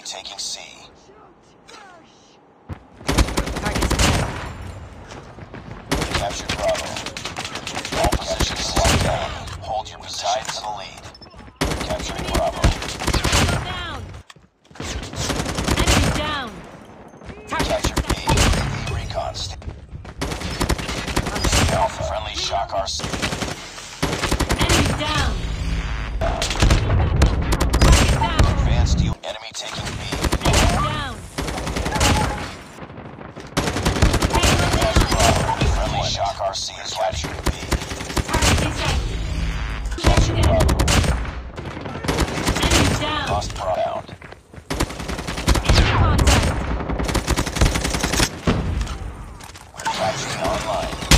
enemy taking C. Target's down. Capture Bravo. All positions locked down. Hold your positions in the lead. Capturing Bravo. Enemy down. Enemy down. Capture B. Recon station. Alpha. Friendly shock RC. Enemy down. Enemy taking B. Down. Friendly shock RC is capturing B. Capture Bravo. Enemy down. Lost Bravo. Enemy contact. We're capturing online.